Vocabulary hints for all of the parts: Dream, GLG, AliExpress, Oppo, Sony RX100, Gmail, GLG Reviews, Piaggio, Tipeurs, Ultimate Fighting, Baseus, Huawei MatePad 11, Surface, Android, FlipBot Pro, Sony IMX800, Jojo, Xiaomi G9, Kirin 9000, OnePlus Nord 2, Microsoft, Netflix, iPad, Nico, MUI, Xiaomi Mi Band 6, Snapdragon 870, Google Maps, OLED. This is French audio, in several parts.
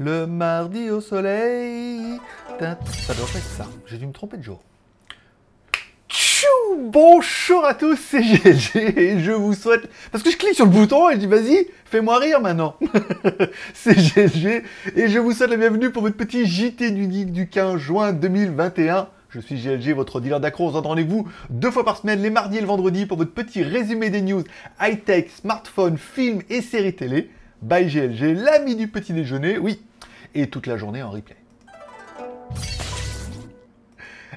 Le mardi au soleil. Ça doit pas être ça. J'ai dû me tromper de jour. Bonjour à tous, c'est GLG et je vous souhaite... Parce que je clique sur le bouton et je dis vas-y, fais-moi rire maintenant. C'est GLG et je vous souhaite la bienvenue pour votre petit JTduGeek du 15 juin 2021. Je suis GLG, votre dealer d'accro. On se donne rendez-vous 2 fois par semaine, les mardis et le vendredi, pour votre petit résumé des news high-tech, smartphones, films et séries télé. By GLG, l'ami du petit déjeuner, oui, et toute la journée en replay.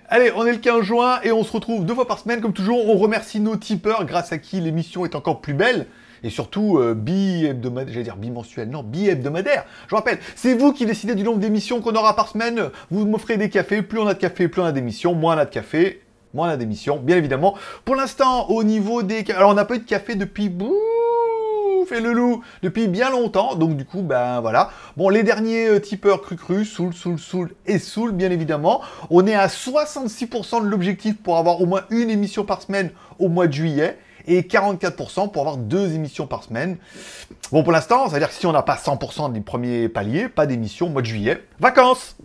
Allez, on est le 15 juin et on se retrouve 2 fois par semaine. Comme toujours, on remercie nos tipeurs grâce à qui l'émission est encore plus belle. Et surtout, bi-hebdomadaire, j'allais dire bimensuel, non, bi-hebdomadaire. Je rappelle, c'est vous qui décidez du nombre d'émissions qu'on aura par semaine. Vous m'offrez des cafés, plus on a de cafés, plus on a d'émissions, moins on a de cafés, moins on a d'émissions, bien évidemment. Pour l'instant, au niveau des... Alors, on n'a pas eu de café depuis... et le loup depuis bien longtemps, donc du coup ben voilà. Bon, les derniers tipeurs cru soul bien évidemment. On est à 66% de l'objectif pour avoir au moins une émission par semaine au mois de juillet et 44% pour avoir 2 émissions par semaine. Bon, pour l'instant, ça veut dire que si on n'a pas 100% des premiers paliers, pas d'émission au mois de juillet, vacances.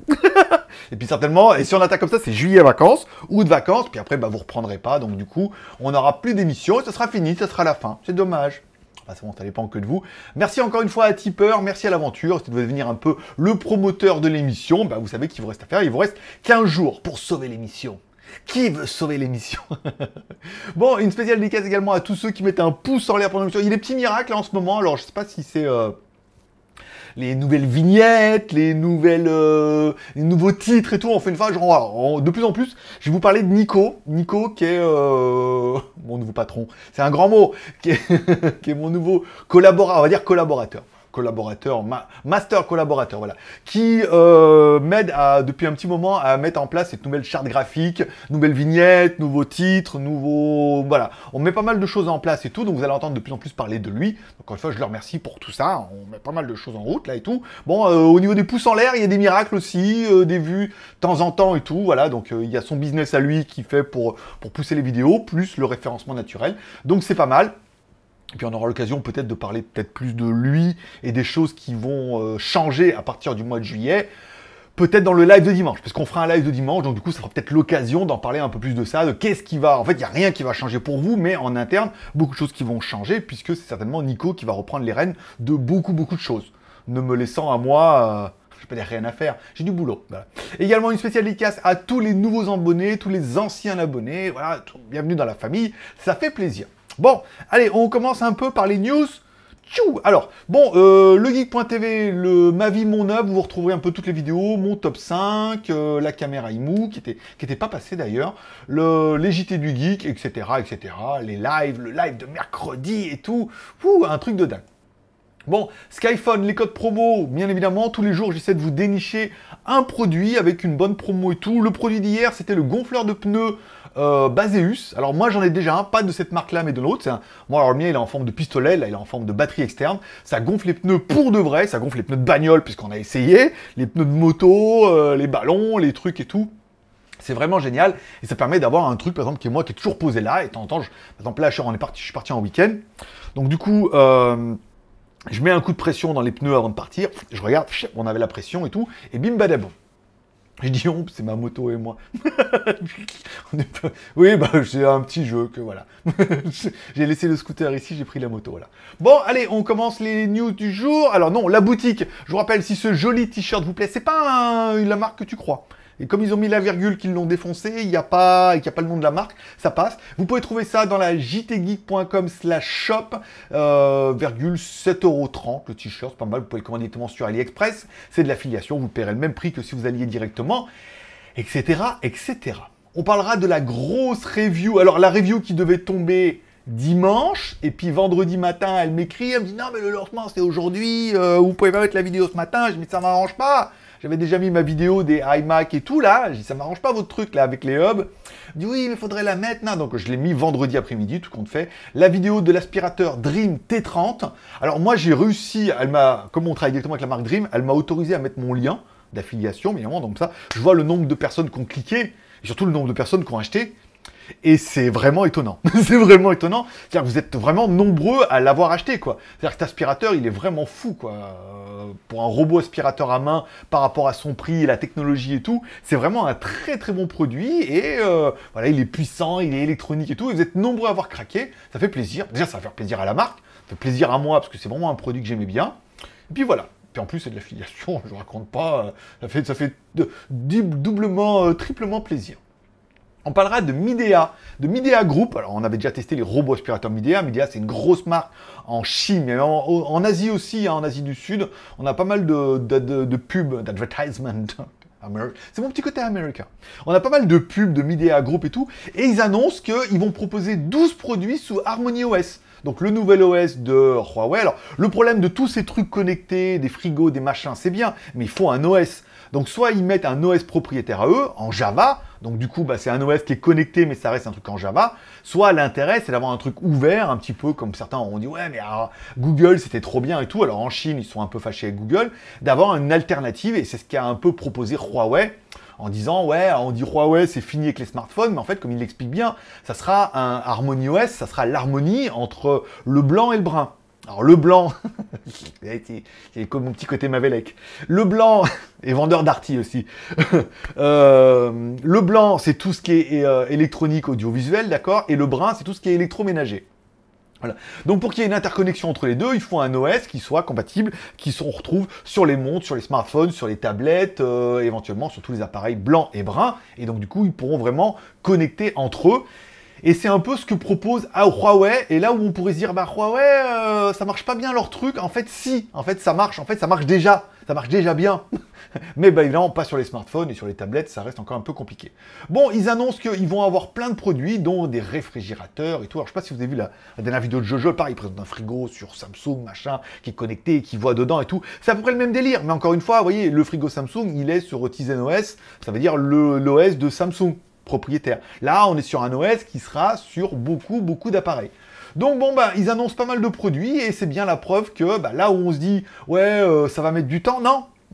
Et puis certainement, et si on attaque comme ça, c'est juillet vacances, août vacances, puis après ben, vous reprendrez pas, donc du coup on n'aura plus d'émissions et ça sera fini, ça sera la fin, c'est dommage. Ah, c'est bon, ça dépend que de vous. Merci encore une fois à Tipeur, merci à l'aventure. Si vous devez devenir un peu le promoteur de l'émission, bah vous savez qu'il vous reste à faire. Il vous reste 15 jours pour sauver l'émission. Qui veut sauver l'émission? Bon, une spéciale dédicace également à tous ceux qui mettent un pouce en l'air pendant l'émission. Il y a des petits miracles là, en ce moment, alors je sais pas si c'est... les nouvelles vignettes, les nouveaux titres et tout, on fait une fin, genre, de plus en plus, je vais vous parler de Nico, qui est mon nouveau patron, c'est un grand mot, qui est mon nouveau collaborateur, on va dire master collaborateur, voilà, qui m'aide depuis un petit moment à mettre en place cette nouvelle charte graphique, nouvelles vignettes, nouveaux titres, voilà, on met pas mal de choses en place et tout, donc vous allez entendre de plus en plus parler de lui, donc encore une fois, je le remercie pour tout ça, on met pas mal de choses en route, là, et tout. Bon, au niveau des pouces en l'air, il y a des miracles aussi, des vues, de temps en temps, et tout, voilà, donc il y a son business à lui qui fait pour pousser les vidéos, plus le référencement naturel, donc c'est pas mal. Et puis on aura l'occasion peut-être de parler plus de lui et des choses qui vont changer à partir du mois de juillet. Peut-être dans le live de dimanche, parce qu'on fera un live de dimanche, donc du coup ça fera peut-être l'occasion d'en parler un peu plus de ça, de qu'est-ce qui va... En fait, il n'y a rien qui va changer pour vous, mais en interne, beaucoup de choses qui vont changer, puisque c'est certainement Nico qui va reprendre les rênes de beaucoup de choses. Ne me laissant à moi... je n'ai rien à faire, j'ai du boulot. Voilà. Également une spéciale dédicace à tous les nouveaux abonnés, tous les anciens abonnés, voilà, bienvenue dans la famille, ça fait plaisir. Bon, allez, on commence un peu par les news. Tchou ! Alors, bon, legeek.tv, ma vie, mon œuvre, vous retrouverez un peu toutes les vidéos, mon top 5, la caméra IMU, qui était pas passée d'ailleurs, les JT du Geek, etc., les lives, le live de mercredi et tout, ouh, un truc de dingue. Bon, Skyphone, les codes promo, bien évidemment, tous les jours, j'essaie de vous dénicher un produit avec une bonne promo et tout. Le produit d'hier, c'était le gonfleur de pneus Baseus. Alors moi, j'en ai déjà un, pas de cette marque-là, mais de l'autre. Moi, alors le mien, il est en forme de pistolet, là, il est en forme de batterie externe. Ça gonfle les pneus pour de vrai, ça gonfle les pneus de bagnole, puisqu'on a essayé, les pneus de moto, les ballons, les trucs et tout. C'est vraiment génial, et ça permet d'avoir un truc, par exemple, qui est toujours posé là, et de temps en temps, par exemple, là, je suis parti en week-end. Donc du coup... je mets un coup de pression dans les pneus avant de partir, je regarde, on avait la pression et tout, et bim badabou. Je dis, oh, c'est ma moto et moi. Oui, bah, c'est un petit jeu que voilà. J'ai laissé le scooter ici, j'ai pris la moto, voilà. Bon, allez, on commence les news du jour. Alors non, la boutique, je vous rappelle, si ce joli t-shirt vous plaît, c'est pas la marque que tu crois. Et comme ils ont mis la virgule, qu'ils l'ont défoncé, il n'y a pas, et qu'il n'y a pas le nom de la marque, ça passe. Vous pouvez trouver ça dans la jtgeek.com/shop, 7,30 € le t-shirt, c'est pas mal, vous pouvez le commander directement sur AliExpress, c'est de l'affiliation, vous paierez le même prix que si vous alliez directement, etc. On parlera de la grosse review, alors la review qui devait tomber dimanche, et puis vendredi matin, elle m'écrit, elle me dit non mais le lancement c'est aujourd'hui, vous pouvez pas mettre la vidéo ce matin, je dis ça m'arrange pas. J'avais déjà mis ma vidéo des iMac et tout, là. J'ai dit, ça m'arrange pas votre truc, là, avec les hubs. Je dis, oui, mais faudrait la mettre, non. Donc, je l'ai mis vendredi après-midi, tout compte fait. La vidéo de l'aspirateur Dream T30. Alors, moi, j'ai réussi, comme on travaille directement avec la marque Dream, elle m'a autorisé à mettre mon lien d'affiliation, évidemment. Donc, ça, je vois le nombre de personnes qui ont cliqué, et surtout le nombre de personnes qui ont acheté. Et c'est vraiment étonnant. C'est vraiment étonnant. C'est-à-dire que vous êtes vraiment nombreux à l'avoir acheté, quoi. C'est-à-dire que cet aspirateur, il est vraiment fou, quoi. Pour un robot aspirateur à main, par rapport à son prix, la technologie et tout, c'est vraiment un très très bon produit. Et voilà, il est puissant, il est électronique et tout. Et vous êtes nombreux à avoir craqué. Ça fait plaisir. Déjà, ça va faire plaisir à la marque. Ça fait plaisir à moi, parce que c'est vraiment un produit que j'aimais bien. Et puis voilà. Puis en plus, c'est de l'affiliation, je ne raconte pas. Ça fait doublement, triplement plaisir. On parlera de Midea Group. Alors, on avait déjà testé les robots aspirateurs Midea. Midea, c'est une grosse marque en Chine, mais en Asie aussi, hein, en Asie du Sud. On a pas mal de pubs, d'advertisement. C'est mon petit côté américain. On a pas mal de pubs de Midea Group et tout. Et ils annoncent qu'ils vont proposer 12 produits sous Harmony OS. Donc le nouvel OS de Huawei. Alors le problème de tous ces trucs connectés, des frigos, des machins, c'est bien, mais il faut un OS. Donc soit ils mettent un OS propriétaire à eux, en Java, donc du coup bah, c'est un OS qui est connecté mais ça reste un truc en Java, soit l'intérêt c'est d'avoir un truc ouvert, un petit peu comme certains ont dit, ouais mais alors, Google c'était trop bien et tout, alors en Chine ils sont un peu fâchés avec Google, d'avoir une alternative et c'est ce qu'a un peu proposé Huawei. En disant, ouais, on dit Huawei, c'est fini avec les smartphones, mais en fait, comme il l'explique bien, ça sera un Harmony OS, ça sera l'harmonie entre le blanc et le brun. Alors, le blanc, c'est comme mon petit côté Mavelec. Le blanc, et vendeur d'arty aussi. Le blanc, c'est tout ce qui est électronique, audiovisuel, d'accord. Et le brun, c'est tout ce qui est électroménager. Voilà. Donc pour qu'il y ait une interconnexion entre les deux, il faut un OS qui soit compatible, qui se retrouve sur les montres, sur les smartphones, sur les tablettes, éventuellement sur tous les appareils blancs et bruns. Et donc du coup, ils pourront vraiment connecter entre eux. Et c'est un peu ce que propose Huawei. Et là où on pourrait se dire, bah Huawei, ça marche pas bien leur truc. En fait, si. En fait, ça marche déjà. Ça marche déjà bien. Mais bah évidemment, pas sur les smartphones et sur les tablettes. Ça reste encore un peu compliqué. Bon, ils annoncent qu'ils vont avoir plein de produits, dont des réfrigérateurs et tout. Alors, je sais pas si vous avez vu la dernière vidéo de Jojo. Pareil, ils présentent un frigo sur Samsung, machin, qui est connecté, qui voit dedans et tout. C'est à peu près le même délire. Mais encore une fois, vous voyez, le frigo Samsung, il est sur Tizen OS. Ça veut dire l'OS de Samsung. Propriétaire. Là, on est sur un OS qui sera sur beaucoup d'appareils. Donc bon, bah, ils annoncent pas mal de produits et c'est bien la preuve que bah, là où on se dit « Ouais, ça va mettre du temps »,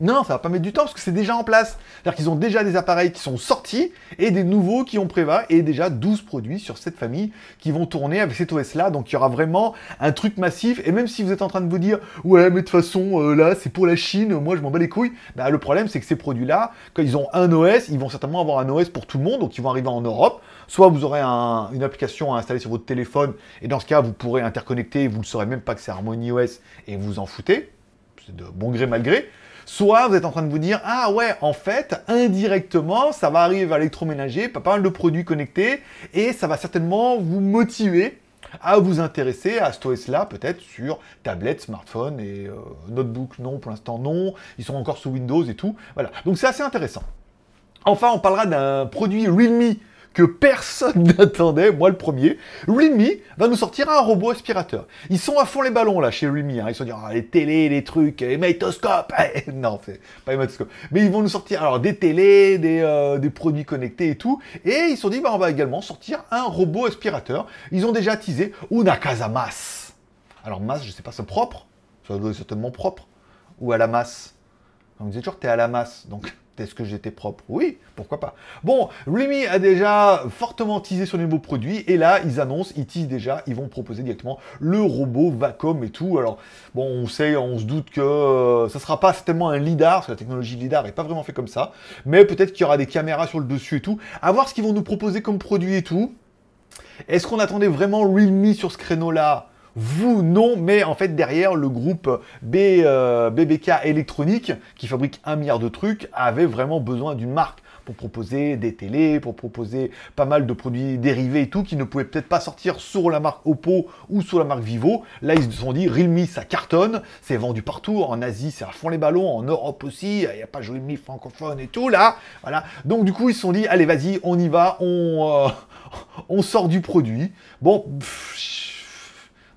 non, ça va pas mettre du temps parce que c'est déjà en place. C'est-à-dire qu'ils ont déjà des appareils qui sont sortis et des nouveaux qui ont préva et déjà 12 produits sur cette famille qui vont tourner avec cet OS-là. Donc il y aura vraiment un truc massif. Et même si vous êtes en train de vous dire « Ouais, mais de toute façon, là, c'est pour la Chine, moi, je m'en bats les couilles. » Bah, le problème, c'est que ces produits-là, quand ils ont un OS, ils vont certainement avoir un OS pour tout le monde. Donc ils vont arriver en Europe. Soit vous aurez une application à installer sur votre téléphone et dans ce cas, vous pourrez interconnecter. Vous ne saurez même pas que c'est Harmony OS et vous en foutez. C'est de bon gré mal gré. Soit vous êtes en train de vous dire « Ah ouais, en fait, indirectement, ça va arriver à l'électroménager, pas mal de produits connectés, et ça va certainement vous motiver à vous intéresser à cet OS-là, peut-être sur tablette, smartphone et notebook, non, pour l'instant, non. Ils sont encore sous Windows et tout. » Voilà, donc c'est assez intéressant. Enfin, on parlera d'un produit Realme que personne n'attendait, moi le premier. Realme va nous sortir un robot aspirateur. Ils sont à fond les ballons là chez Realme, hein. Ils sont dit ah, les télés, les trucs, hématoscope. Non, c'est pas hématoscope. Mais ils vont nous sortir alors des télés, des produits connectés et tout. Et ils se sont dit bah, on va également sortir un robot aspirateur. Ils ont déjà teasé Una Casa Mas. Alors Mas, je sais pas, c'est propre. Ça doit être certainement propre. Ou à la masse. On me disait toujours t'es à la masse, donc... Est-ce que j'étais propre? Oui, pourquoi pas. Bon, Realme a déjà fortement teasé sur les nouveaux produits, et là, ils annoncent, ils teasent déjà, ils vont proposer directement le robot Vacuum et tout. Alors, bon, on sait, on se doute que ça sera pas tellement un lidar, parce que la technologie lidar est pas vraiment faite comme ça, mais peut-être qu'il y aura des caméras sur le dessus et tout, à voir ce qu'ils vont nous proposer comme produit et tout. Est-ce qu'on attendait vraiment Realme sur ce créneau-là? Vous, non, mais en fait, derrière, le groupe BBK électronique, qui fabrique 1 milliard de trucs, avait vraiment besoin d'une marque pour proposer des télés, pour proposer pas mal de produits dérivés et tout, qui ne pouvaient peut-être pas sortir sur la marque Oppo ou sur la marque Vivo. Là, ils se sont dit, Realme, ça cartonne, c'est vendu partout, en Asie, c'est à fond les ballons, en Europe aussi, il n'y a pas Realme francophone et tout, là, voilà. Donc, du coup, ils se sont dit, allez, vas-y, on y va, on sort du produit. Bon,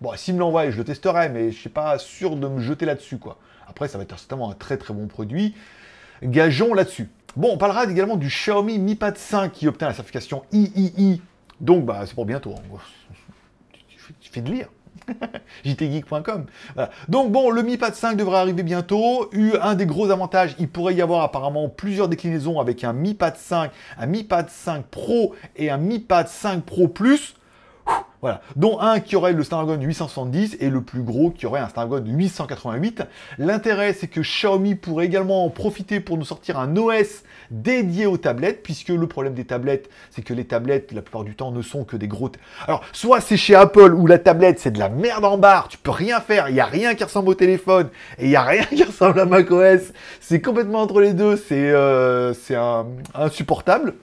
bon, s'il me l'envoie, je le testerai, mais je ne suis pas sûr de me jeter là-dessus, quoi. Après, ça va être certainement un très très bon produit. Gageons là-dessus. Bon, on parlera également du Xiaomi Mi Band 5 qui obtient la certification III. Donc, bah, c'est pour bientôt. Tu fais de lire. JTgeek.com. Voilà. Donc bon, le Mi Pad 5 devrait arriver bientôt. Un des gros avantages, il pourrait y avoir apparemment plusieurs déclinaisons avec un Mi Pad 5, un Mi Pad 5 Pro et un Mi Pad 5 Pro Plus. Voilà, dont un qui aurait le Snapdragon 870 et le plus gros qui aurait un Snapdragon 888. L'intérêt, c'est que Xiaomi pourrait également en profiter pour nous sortir un OS dédié aux tablettes, puisque le problème des tablettes, c'est que les tablettes, la plupart du temps, ne sont que des gros... Alors, soit c'est chez Apple où la tablette, c'est de la merde en barre, tu peux rien faire, il n'y a rien qui ressemble au téléphone, et il n'y a rien qui ressemble à macOS. C'est complètement entre les deux, c'est insupportable.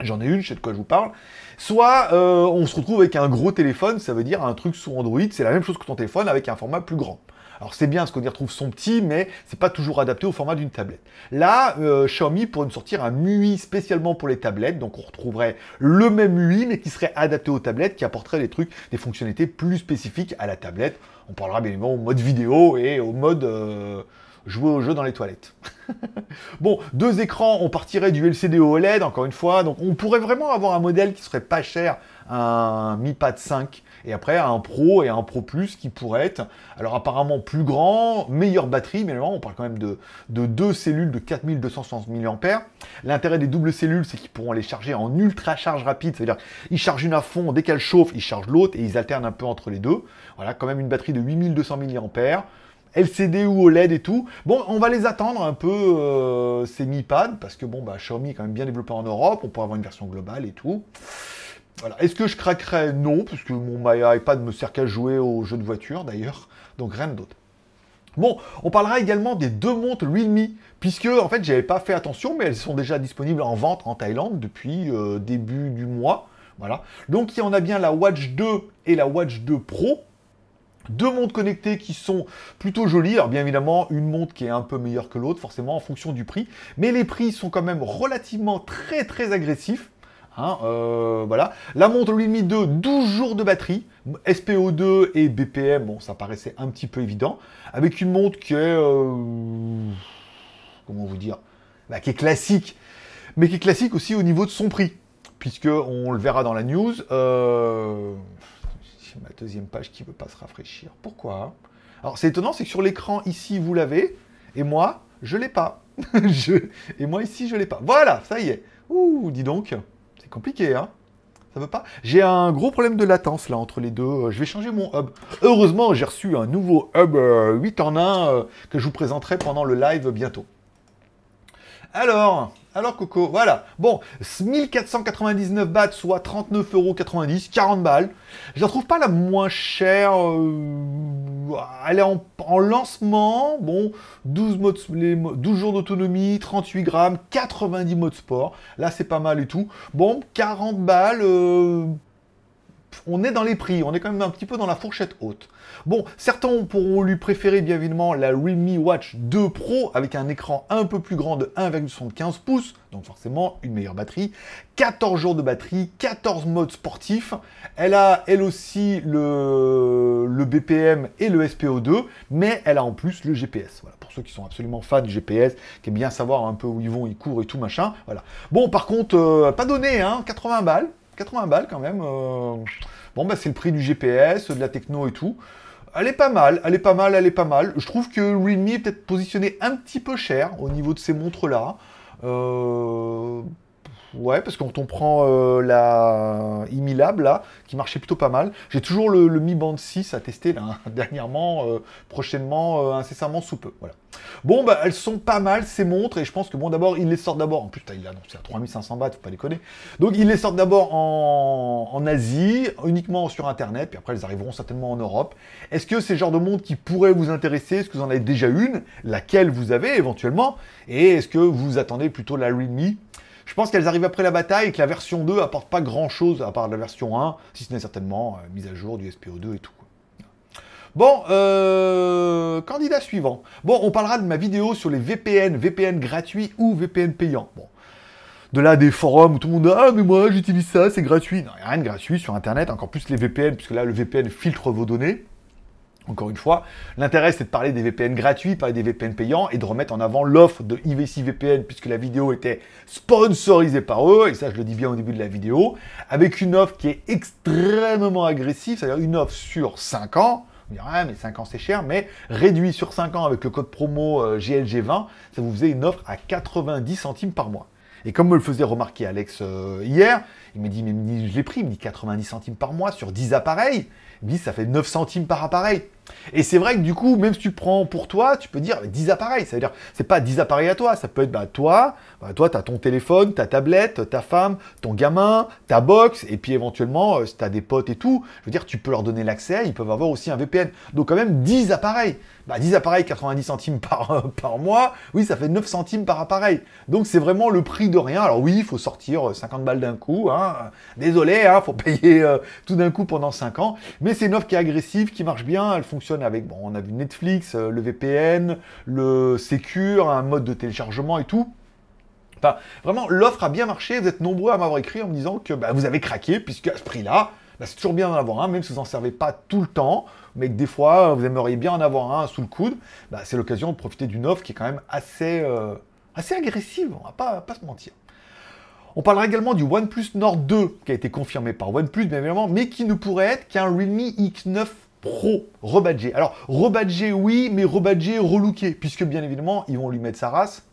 J'en ai une, je sais de quoi je vous parle. Soit on se retrouve avec un gros téléphone, ça veut dire un truc sous Android, c'est la même chose que ton téléphone avec un format plus grand. Alors c'est bien parce qu'on y retrouve son petit, mais c'est pas toujours adapté au format d'une tablette. Là, Xiaomi pourrait nous sortir un MUI spécialement pour les tablettes, donc on retrouverait le même MUI, mais qui serait adapté aux tablettes, qui apporterait des trucs, des fonctionnalités plus spécifiques à la tablette. On parlera bien évidemment au mode vidéo et au mode... jouer au jeu dans les toilettes. Bon, deux écrans, on partirait du LCD au OLED, encore une fois, donc on pourrait vraiment avoir un modèle qui serait pas cher, un Mi Pad 5, et après un Pro et un Pro Plus qui pourrait être, alors apparemment plus grand, meilleure batterie, mais on parle quand même de deux cellules de 4260 mAh. L'intérêt des doubles cellules, c'est qu'ils pourront les charger en ultra charge rapide, c'est-à-dire qu'ils chargent une à fond, dès qu'elle chauffe, ils chargent l'autre, et ils alternent un peu entre les deux. Voilà, quand même une batterie de 8200 mAh. LCD ou OLED et tout. Bon, on va les attendre un peu, ces Mi Pad, parce que bon, bah, Xiaomi est quand même bien développé en Europe, on pourrait avoir une version globale et tout. Voilà. Est-ce que je craquerais? Non, parce que mon iPad me sert qu'à jouer aux jeux de voiture, d'ailleurs, donc rien d'autre. Bon, on parlera également des deux montres Realme, puisque, en fait, j'avais pas fait attention, mais elles sont déjà disponibles en vente en Thaïlande depuis début du mois. Voilà. Donc, on a bien la Watch 2 et la Watch 2 Pro. Deux montres connectées qui sont plutôt jolies. Alors bien évidemment, une montre qui est un peu meilleure que l'autre, forcément en fonction du prix. Mais les prix sont quand même relativement très agressifs. Hein, voilà. La montre Realme 2, 12 jours de batterie. SPO2 et BPM, bon ça paraissait un petit peu évident. Avec une montre qui est... comment vous dire, bah, qui est classique. Mais qui est classique aussi au niveau de son prix. Puisque, on le verra dans la news... ma deuxième page qui ne veut pas se rafraîchir. Pourquoi? Alors, c'est étonnant, c'est que sur l'écran, ici, vous l'avez, et moi, je ne l'ai pas. Et moi, ici, je ne l'ai pas. Voilà, ça y est. Ouh, dis donc, c'est compliqué, hein? Ça veut pas? J'ai un gros problème de latence, là, entre les deux. Je vais changer mon hub. Heureusement, j'ai reçu un nouveau hub 8 en 1 que je vous présenterai pendant le live bientôt. Alors Coco, voilà. Bon, 1499 bahts, soit 39,90 €, 40 balles. Je la trouve pas la moins chère. Elle est en lancement. Bon, 12 jours d'autonomie, 38 grammes, 90 modes sport. Là, c'est pas mal et tout. Bon, 40 balles. On est dans les prix, on est quand même un petit peu dans la fourchette haute. Bon, certains pourront lui préférer bien évidemment la Realme Watch 2 Pro avec un écran un peu plus grand de 1,75 pouces, donc forcément une meilleure batterie, 14 jours de batterie, 14 modes sportifs. Elle a elle aussi le BPM et le SPO2, mais elle a en plus le GPS. Voilà, pour ceux qui sont absolument fans du GPS, qui aiment bien savoir un peu où ils vont, ils courent et tout machin. Voilà. Bon, par contre, pas donné, hein, 80 balles. 80 balles quand même, bon bah c'est le prix du GPS, de la techno et tout. Elle est pas mal, elle est pas mal, elle est pas mal. Je trouve que Realme est peut-être positionné un petit peu cher au niveau de ces montres-là. Ouais, parce que quand on prend la Imilab là, qui marchait plutôt pas mal, j'ai toujours le Mi Band 6 à tester là, hein, dernièrement, prochainement, incessamment sous peu, voilà. Bon, bah, elles sont pas mal, ces montres, et je pense que, bon, d'abord, ils les sortent d'abord, en plus, il l'a annoncé à 3500 bahts, faut pas déconner, donc ils les sortent d'abord en Asie, uniquement sur Internet, puis après, elles arriveront certainement en Europe. Est-ce que c'est le genre de montre qui pourrait vous intéresser? Est-ce que vous en avez déjà une? Laquelle vous avez, éventuellement? Et est-ce que vous attendez plutôt la Realme? Je pense qu'elles arrivent après la bataille, et que la version 2 apporte pas grand-chose, à part la version 1, si ce n'est certainement mise à jour du SPO2 et tout. Bon, candidat suivant. Bon, on parlera de ma vidéo sur les VPN, VPN gratuits ou VPN payants. Bon, de là, des forums où tout le monde « Ah, mais moi, j'utilise ça, c'est gratuit ». Non, il n'y a rien de gratuit sur Internet, encore plus les VPN, puisque là, le VPN filtre vos données. Encore une fois, l'intérêt c'est de parler des VPN gratuits, parler des VPN payants et de remettre en avant l'offre de IVC VPN puisque la vidéo était sponsorisée par eux, et ça je le dis bien au début de la vidéo, avec une offre qui est extrêmement agressive, c'est-à-dire une offre sur 5 ans. On dirait, ah, mais 5 ans c'est cher, mais réduit sur 5 ans avec le code promo GLG20, ça vous faisait une offre à 90 centimes par mois. Et comme me le faisait remarquer Alex hier, il m'a dit, mais je l'ai pris, il me dit 90 centimes par mois sur 10 appareils. Il me dit, ça fait 9 centimes par appareil. Et c'est vrai que du coup, même si tu prends pour toi, tu peux dire 10 appareils. Ça veut dire, c'est pas 10 appareils à toi, ça peut être toi, tu as ton téléphone, ta tablette, ta femme, ton gamin, ta box, et puis éventuellement, si tu as des potes et tout, je veux dire, tu peux leur donner l'accès, ils peuvent avoir aussi un VPN. Donc quand même 10 appareils. 10 appareils, 90 centimes par mois, oui, ça fait 9 centimes par appareil. Donc c'est vraiment le prix de rien. Alors oui, il faut sortir 50 balles d'un coup, hein. Désolé, hein, faut payer tout d'un coup pendant 5 ans, mais c'est une offre qui est agressive, qui marche bien, elle fonctionne avec, bon, on a vu Netflix, le VPN, le Secure, un mode de téléchargement et tout. Enfin, vraiment, l'offre a bien marché, vous êtes nombreux à m'avoir écrit en me disant que bah, vous avez craqué, puisque à ce prix-là, bah, c'est toujours bien d'en avoir un, hein, même si vous n'en servez pas tout le temps, mais que des fois, vous aimeriez bien en avoir un sous le coude, bah, c'est l'occasion de profiter d'une offre qui est quand même assez agressive, on va pas se mentir. On parlera également du OnePlus Nord 2, qui a été confirmé par OnePlus, bien évidemment, mais qui ne pourrait être qu'un Realme X9 Pro, rebadgé. Alors, rebadgé, oui, mais rebadgé, relooké, puisque bien évidemment, ils vont lui mettre sa race.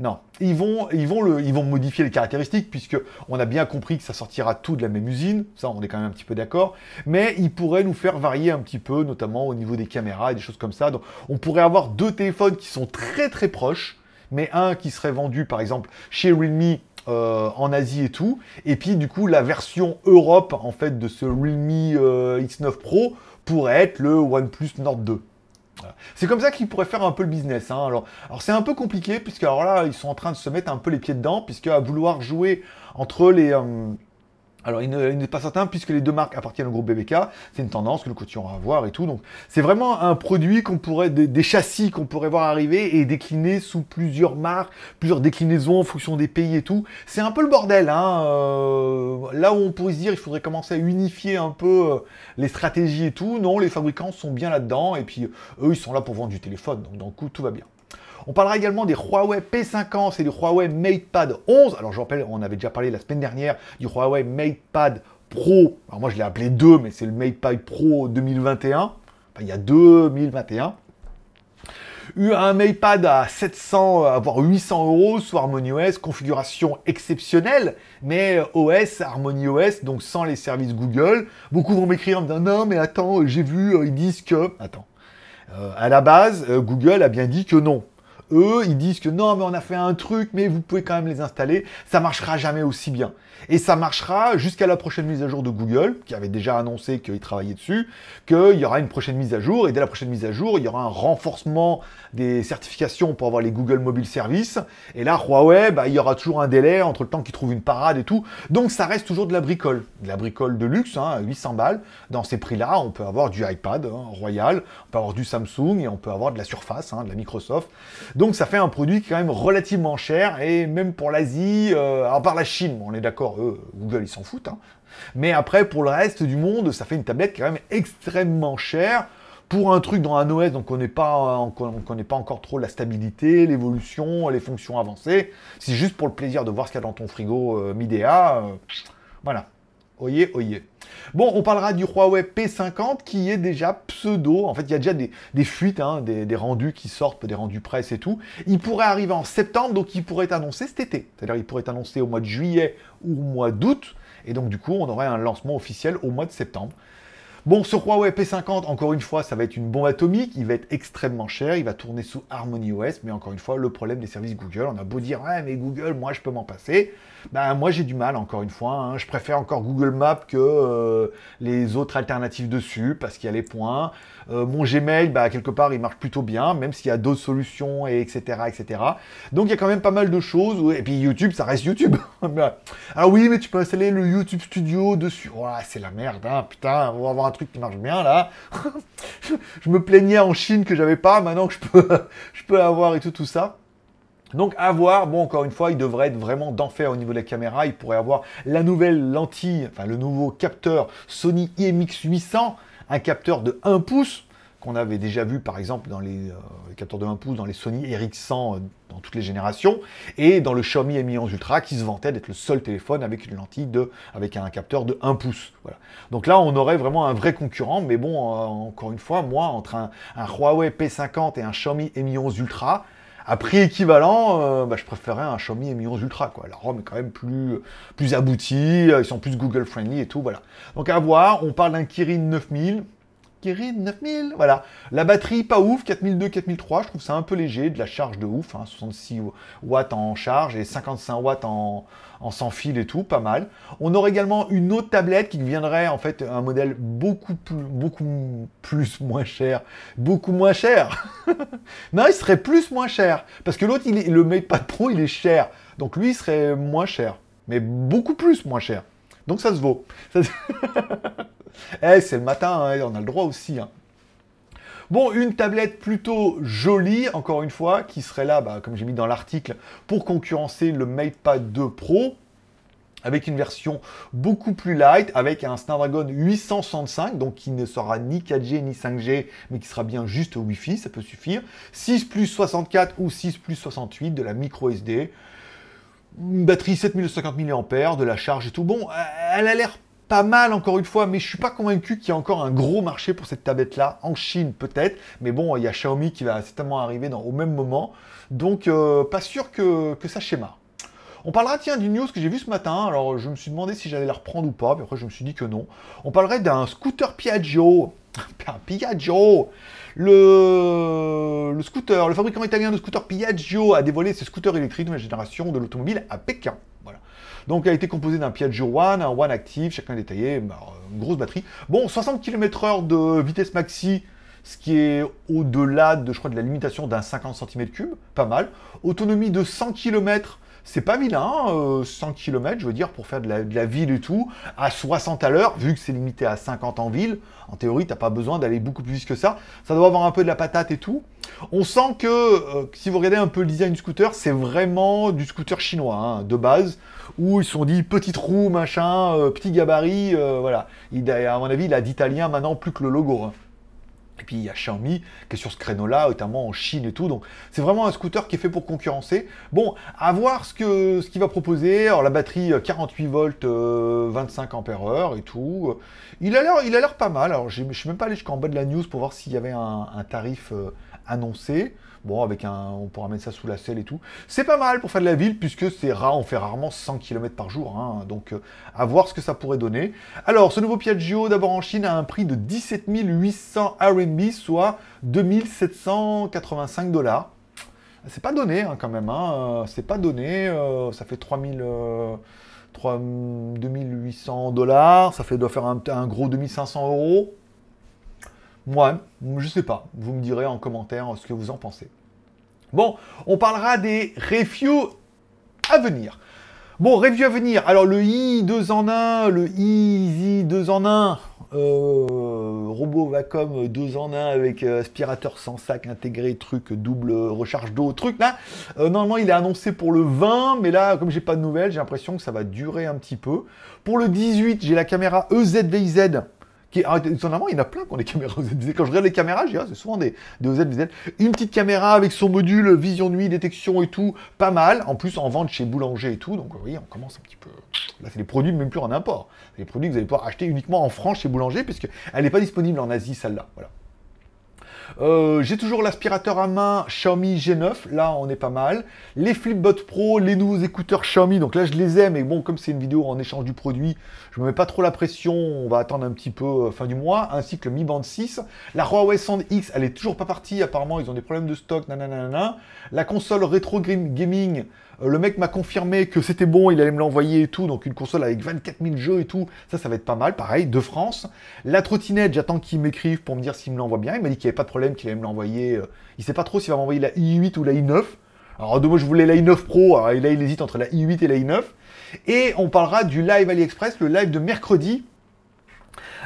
Non, ils vont modifier les caractéristiques puisque on a bien compris que ça sortira tout de la même usine, ça on est quand même un petit peu d'accord, mais ils pourraient nous faire varier un petit peu, notamment au niveau des caméras et des choses comme ça. Donc on pourrait avoir deux téléphones qui sont très proches, mais un qui serait vendu par exemple chez Realme en Asie et tout, et puis du coup la version Europe en fait de ce Realme X9 Pro pourrait être le OnePlus Nord 2. C'est comme ça qu'ils pourraient faire un peu le business, hein. Alors c'est un peu compliqué, puisque alors là, ils sont en train de se mettre un peu les pieds dedans, puisque à vouloir jouer entre les... alors il n'est pas certain, puisque les deux marques appartiennent au groupe BBK, c'est une tendance que nous continuerons à voir et tout. Donc c'est vraiment un produit qu'on pourrait, des châssis qu'on pourrait voir arriver et décliner sous plusieurs marques, plusieurs déclinaisons en fonction des pays et tout. C'est un peu le bordel, hein. Là où on pourrait se dire il faudrait commencer à unifier un peu les stratégies et tout, non, les fabricants sont bien là-dedans et puis eux ils sont là pour vendre du téléphone, donc d'un coup tout va bien. On parlera également des Huawei P50 et du Huawei MatePad 11. Alors je rappelle, on avait déjà parlé la semaine dernière du Huawei MatePad Pro. Alors moi je l'ai appelé 2, mais c'est le MatePad Pro 2021. Enfin, il y a 2021. Un MatePad à 700, voire 800 €, soit Harmony OS, configuration exceptionnelle, mais OS, Harmony OS, donc sans les services Google. Beaucoup vont m'écrire en me disant, non mais attends, j'ai vu, ils disent que... Attends. À la base, Google a bien dit que non. Eux, ils disent que non, mais on a fait un truc, mais vous pouvez quand même les installer. Ça marchera jamais aussi bien. Et ça marchera jusqu'à la prochaine mise à jour de Google, qui avait déjà annoncé qu'ils travaillaient dessus, qu'il y aura une prochaine mise à jour, et dès la prochaine mise à jour, il y aura un renforcement des certifications pour avoir les Google Mobile Services. Et là, Huawei, bah, il y aura toujours un délai entre le temps qu'ils trouvent une parade et tout. Donc, ça reste toujours de la bricole de luxe, hein, 800 balles. Dans ces prix-là, on peut avoir du iPad, hein, Royal, on peut avoir du Samsung, et on peut avoir de la Surface, hein, de la Microsoft. Donc ça fait un produit quand même relativement cher, et même pour l'Asie, à part la Chine, on est d'accord, Google ils s'en foutent, hein. Mais après pour le reste du monde, ça fait une tablette quand même extrêmement chère, pour un truc dans un OS, donc on connaît pas encore trop la stabilité, l'évolution, les fonctions avancées, c'est juste pour le plaisir de voir ce qu'il y a dans ton frigo Midea, voilà. Oyez, oyez. Bon, on parlera du Huawei P50 qui est déjà pseudo. En fait, il y a déjà des fuites, hein, des rendus qui sortent, des rendus presse et tout. Il pourrait arriver en septembre, donc il pourrait être annoncé cet été. C'est-à-dire il pourrait être annoncé au mois de juillet ou au mois d'août. Et donc, du coup, on aurait un lancement officiel au mois de septembre. Bon, ce Huawei P50, encore une fois, ça va être une bombe atomique, il va être extrêmement cher, il va tourner sous Harmony OS, mais encore une fois, le problème des services Google, on a beau dire « Ouais, mais Google, moi, je peux m'en passer », ben, moi, j'ai du mal, encore une fois, hein. Je préfère encore Google Maps que les autres alternatives dessus, parce qu'il y a les points. Mon Gmail, bah, quelque part, il marche plutôt bien, même s'il y a d'autres solutions, et etc., etc. Donc, il y a quand même pas mal de choses, et puis YouTube, ça reste YouTube. Ah oui, mais tu peux installer le YouTube Studio dessus. Oh, c'est la merde, hein, putain, on va avoir un truc qui marche bien là. Je me plaignais en Chine que j'avais pas, maintenant que je peux avoir et tout ça. Donc à voir, bon encore une fois, il devrait être vraiment d'enfer au niveau de la caméra, il pourrait avoir la nouvelle lentille, enfin le nouveau capteur Sony IMX800, un capteur de 1 pouce, qu'on avait déjà vu par exemple dans les capteurs de 1 pouce, dans les Sony RX100 dans toutes les générations, et dans le Xiaomi Mi 11 Ultra qui se vantait d'être le seul téléphone avec une lentille avec un capteur de 1 pouce. Voilà. Donc là, on aurait vraiment un vrai concurrent, mais bon, encore une fois, moi, entre un Huawei P50 et un Xiaomi Mi 11 Ultra, à prix équivalent, je préférais un Xiaomi Mi 11 Ultra, quoi. La ROM est quand même plus aboutie, ils sont plus Google-friendly et tout, voilà. Donc à voir, on parle d'un Kirin 9000. Kirin 9000, voilà. La batterie, pas ouf, 4002, 4003, je trouve ça un peu léger, de la charge de ouf, hein, 66 watts en charge et 55 watts en sans fil et tout, pas mal. On aurait également une autre tablette qui deviendrait en fait un modèle beaucoup moins cher. Non, il serait moins cher, parce que l'autre, le MatePad Pro, il est cher, donc lui, il serait moins cher, mais beaucoup moins cher. Donc ça se vaut. Eh, c'est le matin, hein, on a le droit aussi. Hein. Bon, une tablette plutôt jolie, encore une fois, qui serait là, comme j'ai mis dans l'article, pour concurrencer le MatePad 2 Pro, avec une version beaucoup plus light, avec un Snapdragon 865, donc qui ne sera ni 4G ni 5G, mais qui sera bien juste Wi-Fi, ça peut suffire. 6+64 ou 6+68 de la microSD. Une batterie 7050 mAh, de la charge et tout. Bon, elle a l'air pas mal encore une fois, mais je suis pas convaincu qu'il y a encore un gros marché pour cette tablette-là, en Chine peut-être, mais bon, il y a Xiaomi qui va certainement arriver au même moment, donc pas sûr que ça schéma. On parlera, tiens, d'une news que j'ai vue ce matin, alors je me suis demandé si j'allais la reprendre ou pas, puis après je me suis dit que non. On parlerait d'un scooter Piaggio, le fabricant italien de scooter Piaggio a dévoilé ses scooters électriques de la génération de l'automobile à Pékin. Voilà. Donc a été composé d'un Piaggio One, un One Active, chacun détaillé, une grosse batterie. Bon, 60 km/h de vitesse maxi, ce qui est au-delà de, je crois, de la limitation d'un 50 cm3, pas mal. Autonomie de 100 km, c'est pas vilain, 100 km, je veux dire, pour faire de la ville et tout, à 60 à l'heure, vu que c'est limité à 50 en ville, en théorie, t'as pas besoin d'aller beaucoup plus vite que ça, ça doit avoir un peu de la patate et tout. On sent que, si vous regardez un peu le design du scooter, c'est vraiment du scooter chinois, hein, de base, où ils se sont dit, petite roue, machin, petit gabarit, voilà. À mon avis, il a d'italien maintenant plus que le logo, hein. Et puis il y a Xiaomi qui est sur ce créneau-là, notamment en Chine et tout. Donc c'est vraiment un scooter qui est fait pour concurrencer. Bon, à voir ce qu'il va proposer. Alors la batterie 48 volts, 25 ampères-heure et tout. Il a l'air pas mal. Alors je ne suis même pas allé jusqu'en bas de la news pour voir s'il y avait un tarif annoncé. Bon, on pourra mettre ça sous la selle et tout. C'est pas mal pour faire de la ville, puisque c'est rare, on fait rarement 100 km par jour. Hein, donc, à voir ce que ça pourrait donner. Alors, ce nouveau Piaggio, d'abord en Chine, a un prix de 17 800 RMB, soit 2785 $. C'est pas donné, hein, quand même. Hein, c'est pas donné. Ça fait 2800 $. Ça doit faire un gros 2500 €. Moi, je sais pas. Vous me direz en commentaire ce que vous en pensez. Bon, on parlera des reviews à venir. Bon, review à venir. Alors, le i2en1, le Easy 2en1, robot Vacuum 2en1 avec aspirateur sans sac intégré, truc double recharge d'eau, truc là. Normalement, il est annoncé pour le 20, mais là, comme j'ai pas de nouvelles, j'ai l'impression que ça va durer un petit peu. Pour le 18, j'ai la caméra EZVIZ. Étonnamment, il y en a plein qui ont des caméras OZVZ. Quand je regarde les caméras, je dis, ah, c'est souvent des OZVZ. Une petite caméra avec son module vision nuit, détection et tout, pas mal. En plus, en vente chez Boulanger et tout. Donc, vous voyez, on commence un petit peu. Là, c'est des produits, même plus en import. C'est des produits que vous allez pouvoir acheter uniquement en France chez Boulanger, puisqu'elle n'est pas disponible en Asie, celle-là. Voilà. J'ai toujours l'aspirateur à main Xiaomi G9, là on est pas mal. Les Flipbot Pro, les nouveaux écouteurs Xiaomi, donc là je les aime, mais bon, comme c'est une vidéo en échange du produit, je me mets pas trop la pression, on va attendre un petit peu fin du mois, ainsi que le Mi Band 6. La Huawei Sound X, elle est toujours pas partie, apparemment ils ont des problèmes de stock, nanana. La console rétro gaming, le mec m'a confirmé que c'était bon, il allait me l'envoyer et tout, donc une console avec 24 000 jeux et tout, ça va être pas mal, pareil, de France. La trottinette, j'attends qu'il m'écrive pour me dire s'il me l'envoie bien, il m'a dit qu'il n'y avait pas de problème, qu'il allait me l'envoyer, il sait pas trop s'il va m'envoyer la i8 ou la i9, alors de moi je voulais la i9 Pro, alors là il hésite entre la i8 et la i9, et on parlera du live AliExpress, le live de mercredi,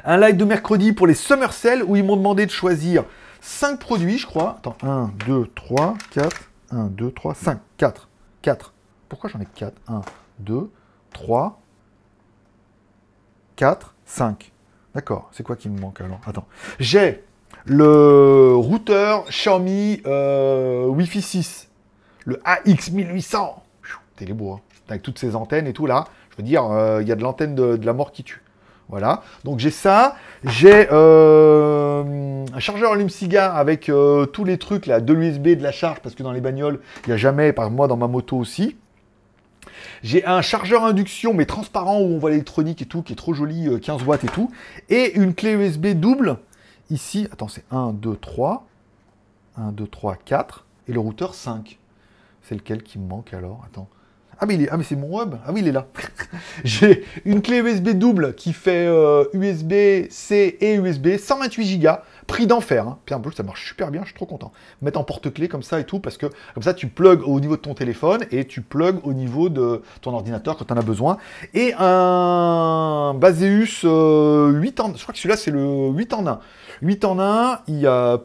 un live de mercredi pour les Summer Sale, où ils m'ont demandé de choisir 5 produits, je crois, attends, 1, 2, 3, 4, 1, 2, 3, 5, 4, 4. Pourquoi j'en ai 4 1, 2, 3, 4, 5. D'accord. C'est quoi qui me manque alors? Attends. J'ai le routeur Xiaomi Wi-Fi 6, le AX1800. T'es les bourres, hein. Avec toutes ces antennes et tout là. Je veux dire, il y a de l'antenne de la mort qui tue. Voilà, donc j'ai ça, j'ai un chargeur allume-cigare avec tous les trucs là, de l'USB, de la charge, parce que dans les bagnoles, il n'y a jamais, par moi dans ma moto aussi. J'ai un chargeur induction, mais transparent, où on voit l'électronique et tout, qui est trop joli, 15 watts et tout. Et une clé USB double, ici, attends, c'est 1, 2, 3, 1, 2, 3, 4, et le routeur 5. C'est lequel qui me manque alors? Attends. Ah mais c'est mon hub. Ah oui, il est là. J'ai une clé USB double qui fait USB-C et USB, 128 Go, prix d'enfer. Hein. Puis en plus, ça marche super bien, je suis trop content. Mettre en porte-clés comme ça et tout, parce que comme ça, tu plugs au niveau de ton téléphone et tu plugs au niveau de ton ordinateur quand tu en as besoin. Et un Baseus 8 en 1. Je crois que celui-là, c'est le 8 en 1. 8 en 1, il y a...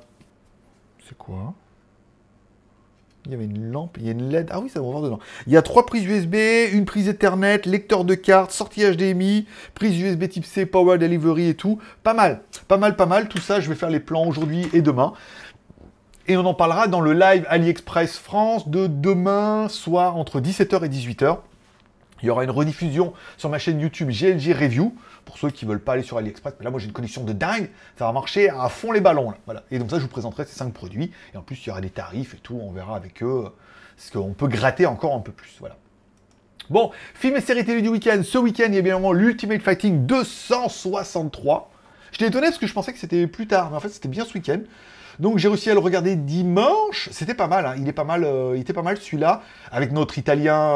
C'est quoi ? Il y avait une lampe, il y a une LED. Ah oui, ça va voir dedans. Il y a 3 prises USB, une prise Ethernet, lecteur de carte, sortie HDMI, prise USB type C, Power Delivery et tout. Pas mal, pas mal, pas mal. Tout ça, je vais faire les plans aujourd'hui et demain. Et on en parlera dans le live AliExpress France de demain soir entre 17h et 18h. Il y aura une rediffusion sur ma chaîne YouTube GLGreviews. Pour ceux qui ne veulent pas aller sur AliExpress, mais là, moi, j'ai une connexion de dingue. Ça va marcher à fond les ballons, là. Voilà. Et donc ça, je vous présenterai ces 5 produits. Et en plus, il y aura des tarifs et tout. On verra avec eux ce qu'on peut gratter encore un peu plus. Voilà. Bon, film et série télé du week-end. Ce week-end, il y a bien évidemment l'Ultimate Fighting 263. J'étais étonné parce que je pensais que c'était plus tard. Mais en fait, c'était bien ce week-end. Donc, j'ai réussi à le regarder dimanche. C'était pas mal, hein. Il était pas mal celui-là. Avec notre Italien,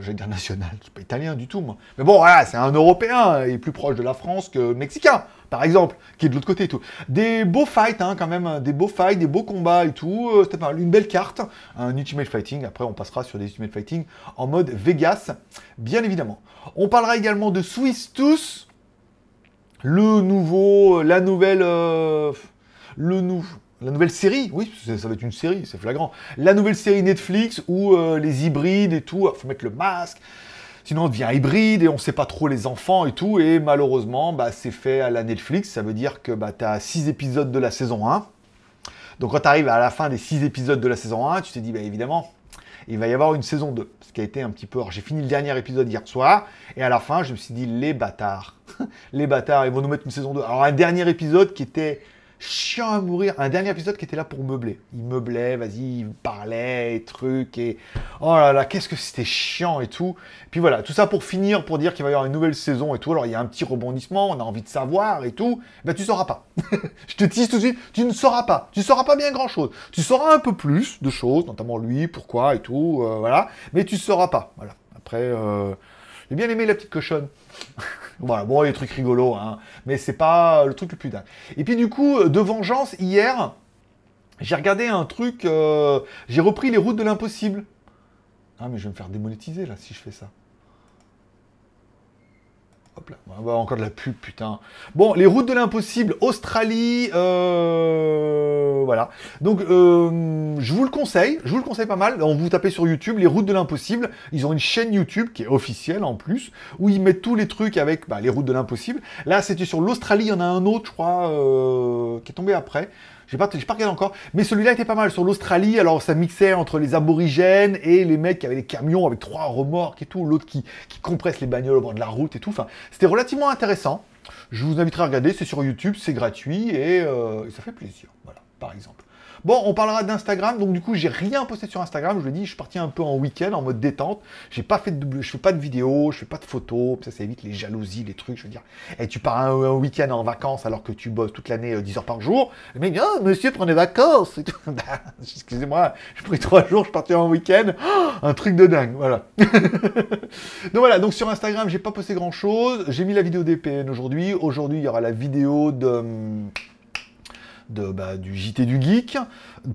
j'allais dire national, c'est pas italien du tout, moi. Mais bon, voilà, c'est un Européen et plus proche de la France que Mexicain, par exemple, qui est de l'autre côté et tout. Des beaux fights, hein, quand même, des beaux fights, des beaux combats et tout. C'était pas mal. Une belle carte, un Ultimate Fighting. Après, on passera sur des Ultimate Fighting en mode Vegas, bien évidemment. On parlera également de Swiss Tooth, la nouvelle série, oui, ça va être une série, c'est flagrant. La nouvelle série Netflix où les hybrides et tout, faut mettre le masque, sinon on devient hybride et on sait pas trop les enfants et tout. Et malheureusement, bah, c'est fait à la Netflix, ça veut dire que bah, tu as 6 épisodes de la saison 1. Donc quand tu arrives à la fin des 6 épisodes de la saison 1, tu te dis bah, évidemment, il va y avoir une saison 2. Ce qui a été un petit peu... Alors j'ai fini le dernier épisode hier soir et à la fin, je me suis dit les bâtards. Les bâtards, ils vont nous mettre une saison 2. Alors un dernier épisode qui était... chiant à mourir, un dernier épisode qui était là pour meubler. Il meublait, vas-y, il parlait, et truc, et... oh là là, qu'est-ce que c'était chiant et tout. Puis voilà, tout ça pour finir, pour dire qu'il va y avoir une nouvelle saison et tout. Alors, il y a un petit rebondissement, on a envie de savoir et tout. Bah, tu sauras pas. Je te tease tout de suite, tu ne sauras pas. Tu sauras pas bien grand-chose. Tu sauras un peu plus de choses, notamment lui, pourquoi et tout, voilà. Mais tu sauras pas, voilà. Après, j'ai bien aimé la petite cochonne. Voilà, bon, les trucs rigolos, hein, mais c'est pas le truc le plus dingue. Et puis du coup, de vengeance, hier, j'ai regardé un truc, j'ai repris les routes de l'impossible. Ah, mais je vais me faire démonétiser, là, si je fais ça. Hop là, bah, encore de la pub, putain. Bon, les routes de l'impossible, Australie, voilà. Donc, je vous le conseille pas mal. On vous tapez sur YouTube, les routes de l'impossible. Ils ont une chaîne YouTube qui est officielle en plus, où ils mettent tous les trucs avec bah, les routes de l'impossible. Là, c'était sur l'Australie, il y en a un autre, je crois, qui est tombé après. J'ai pas regardé encore, mais celui-là était pas mal sur l'Australie. Alors ça mixait entre les aborigènes et les mecs qui avaient des camions avec 3 remorques et tout, l'autre qui compresse les bagnoles au bord de la route et tout. Enfin, c'était relativement intéressant. Je vous inviterai à regarder, c'est sur YouTube, c'est gratuit et ça fait plaisir. Voilà, par exemple. Bon, on parlera d'Instagram. Donc du coup, j'ai rien posté sur Instagram. Je vous l'ai dit, je suis parti un peu en week-end, en mode détente. J'ai pas fait de, je fais pas de vidéos, je fais pas de photos. Ça évite les jalousies, les trucs. Je veux dire, et tu pars un week-end en vacances alors que tu bosses toute l'année 10 heures par jour. Le mec dit, oh, monsieur, prenez vacances. Excusez-moi, j'ai pris 3 jours, je partais en week-end. Oh, un truc de dingue, voilà. Donc voilà. Donc sur Instagram, j'ai pas posté grand-chose. J'ai mis la vidéo des PN aujourd'hui. Aujourd'hui, il y aura la vidéo du JTduGeek.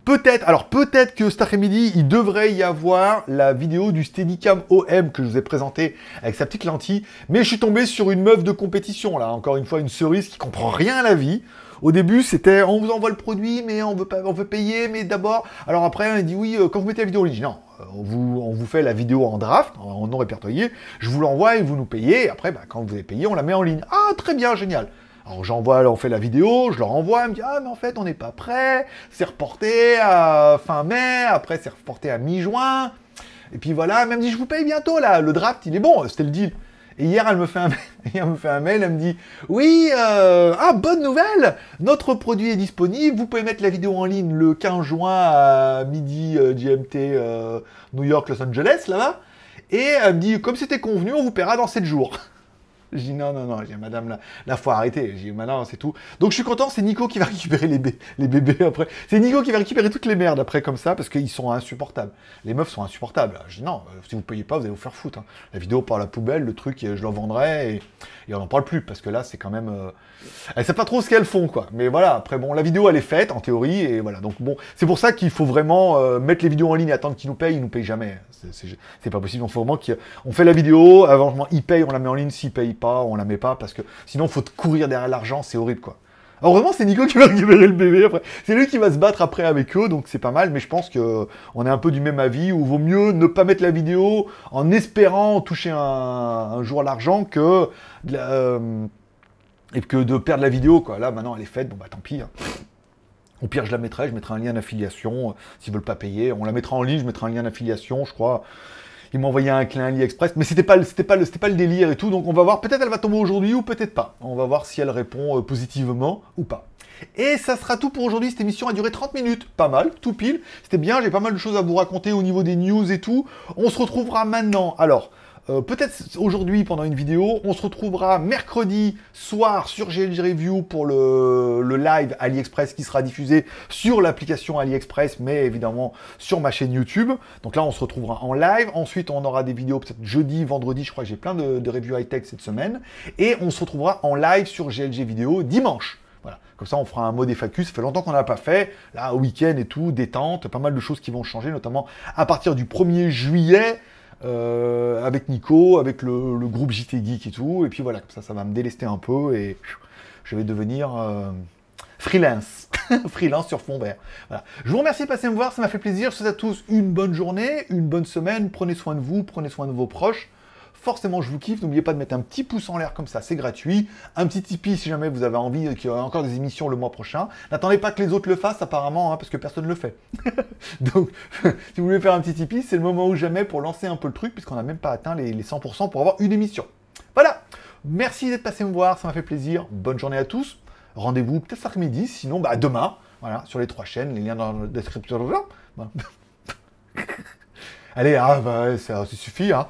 Peut-être, alors peut-être que cet après-midi, il devrait y avoir la vidéo du Steadicam OM que je vous ai présenté avec sa petite lentille. Mais je suis tombé sur une meuf de compétition, là. Encore une fois, une cerise qui comprend rien à la vie. Au début, c'était, on vous envoie le produit, mais on veut payer, mais d'abord... Alors après, on a dit, oui, quand vous mettez la vidéo en ligne, non, on vous fait la vidéo en draft, en non répertorié, je vous l'envoie et vous nous payez. Et après, bah, quand vous avez payé, on la met en ligne. Ah, très bien, génial. Alors j'envoie, on fait la vidéo, je leur envoie, elle me dit « Ah mais en fait on n'est pas prêt, c'est reporté à fin mai, après c'est reporté à mi-juin. » Et puis voilà, elle me dit « Je vous paye bientôt là, le draft il est bon, c'était le deal. » Et hier, elle me fait un mail, elle me dit « Oui, bonne nouvelle, notre produit est disponible, vous pouvez mettre la vidéo en ligne le 15 juin à midi GMT New York, Los Angeles, là-bas. » Et elle me dit « Comme c'était convenu, on vous paiera dans 7 jours. » Je dis « Non, non, non, madame, là, faut arrêter. » Je dis « Madame, c'est tout. » Donc, je suis content, c'est Nico qui va récupérer les bébés après. C'est Nico qui va récupérer toutes les merdes après, comme ça, parce qu'ils sont insupportables. Les meufs sont insupportables. Je dis « Non, si vous payez pas, vous allez vous faire foutre. » La vidéo part à la poubelle, le truc, je leur vendrai, et on n'en parle plus, parce que là, c'est quand même... Elles savent pas trop ce qu'elles font, quoi. Mais voilà, après, bon, la vidéo, elle est faite, en théorie, et voilà. Donc, bon, c'est pour ça qu'il faut vraiment mettre les vidéos en ligne et attendre qu'ils nous payent. Ils nous payent jamais. C'est pas possible. On fait vraiment qu'on fait la vidéo, avant, ils payent, on la met en ligne, s'ils payent pas, on la met pas, parce que sinon faut courir derrière l'argent, c'est horrible quoi. Alors vraiment c'est Nico qui va récupérer le bébé après, c'est lui qui va se battre après avec eux, donc c'est pas mal, mais je pense que on est un peu du même avis, où vaut mieux ne pas mettre la vidéo en espérant toucher un jour l'argent que de perdre la vidéo quoi. Là maintenant elle est faite, bon bah tant pis. Hein. Au pire, je la mettrai, je mettrai un lien d'affiliation, s'ils veulent pas payer, on la mettra en ligne, je mettrai un lien d'affiliation, je crois. Il m'envoyait un clin AliExpress, mais c'était pas le délire et tout, donc on va voir, peut-être elle va tomber aujourd'hui ou peut-être pas. On va voir si elle répond positivement ou pas. Et ça sera tout pour aujourd'hui, cette émission a duré 30 minutes, pas mal, tout pile, c'était bien, j'ai pas mal de choses à vous raconter au niveau des news et tout. On se retrouvera maintenant, alors... peut-être aujourd'hui pendant une vidéo, on se retrouvera mercredi soir sur GLGreviews pour le live AliExpress qui sera diffusé sur l'application AliExpress, mais évidemment sur ma chaîne YouTube. Donc là, on se retrouvera en live. Ensuite, on aura des vidéos peut-être jeudi, vendredi, je crois que j'ai plein de reviews high-tech cette semaine. Et on se retrouvera en live sur GLG Vidéo dimanche. Voilà, comme ça on fera un mode FAQ, ça fait longtemps qu'on n'a pas fait, là, week-end et tout, détente, pas mal de choses qui vont changer, notamment à partir du 1er juillet, avec Nico, avec le groupe JTduGeek et tout, et puis voilà, comme ça, ça va me délester un peu, et je vais devenir freelance, freelance sur fond vert. Voilà. Je vous remercie de passer me voir, ça m'a fait plaisir, je vous souhaite à tous une bonne journée, une bonne semaine, prenez soin de vous, prenez soin de vos proches, forcément je vous kiffe, n'oubliez pas de mettre un petit pouce en l'air comme ça, c'est gratuit, un petit Tipeee si jamais vous avez envie qu'il y ait encore des émissions le mois prochain, n'attendez pas que les autres le fassent apparemment, hein, parce que personne ne le fait. Donc, si vous voulez faire un petit Tipeee, c'est le moment ou jamais pour lancer un peu le truc, puisqu'on n'a même pas atteint les 100% pour avoir une émission. Voilà, merci d'être passé me voir, ça m'a fait plaisir, bonne journée à tous, rendez-vous peut-être cet après-midi, sinon bah, demain, voilà, sur les 3 chaînes, les liens dans la description. Allez, ah, bah, ça suffit, hein.